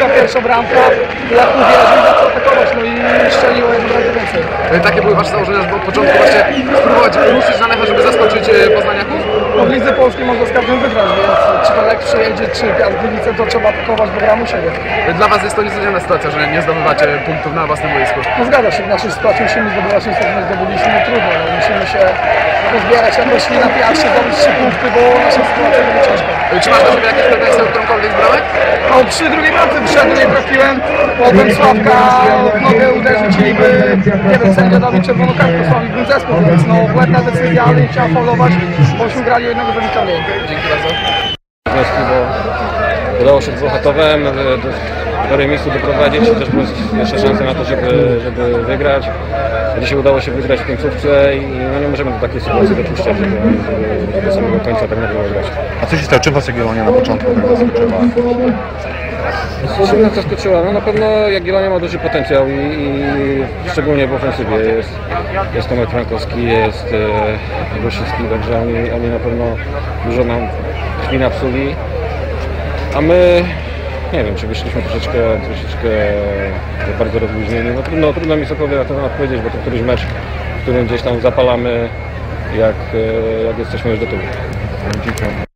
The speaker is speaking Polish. Wecławka pierwszą bramkę i jak mówię, żeby zaczął atakować, no i strzeliło jedną bramkę więcej. No i takie były wasze założenia, żeby od początku właśnie spróbować ruszyć na lewo, żeby zaskoczyć poznaniaków? No w Lidze Polskiej można z każdym wygrać, więc czy Lech przejedzie, czy Piast Gliwice, to trzeba atakować, bo gra u siebie. Dla was jest to niecodzienna sytuacja, że nie zdobywacie punktów na własnym boisku. No zgadza się, w naszej sytuacji musimy zdobywać, niestety nie zdobyliśmy, trudno, musimy się rozbierać jakoś nie na Piaście, zdobyć 3 punkty, bo nasza sytuacja będzie ciężka. Czy masz do siebie jakieś pretensje o którąkolwiek z bramek? No przy drugiej bramce wyszedł, nie trafiłem, potem Sławka w nogę uderzył, czyli by, nie wiem, sędzia Dawic Czerwono-Karstko sławił ten zespół, więc no błędna decyzja, ale nie chciała faulować, bośmy grali o jednego wynika mniej. Dzięki bardzo. Bo udało się z Złochatowem do remisu doprowadzić, też były jeszcze szanse na to, żeby wygrać. Dzisiaj udało się wygrać w końcówce i no nie możemy do takiej sytuacji dopuszczać, żeby do samego końca tak naprawdę wygrać. A co się stało? Czym was Jagiellonia na początku tak zaskoczyła? Czym nas zaskoczyła? No na pewno Jagiellonia ma duży potencjał i szczególnie w ofensywie. Jest Tomek Frankowski, jest Grosicki, także oni na pewno dużo nam krwi napsuli. A my, nie wiem, czy wyszliśmy troszeczkę bardzo rozluźnieni. No trudno mi sobie na to odpowiedzieć, bo to któryś mecz, w którym gdzieś tam zapalamy, jak jesteśmy już gotowi. Dziękuję.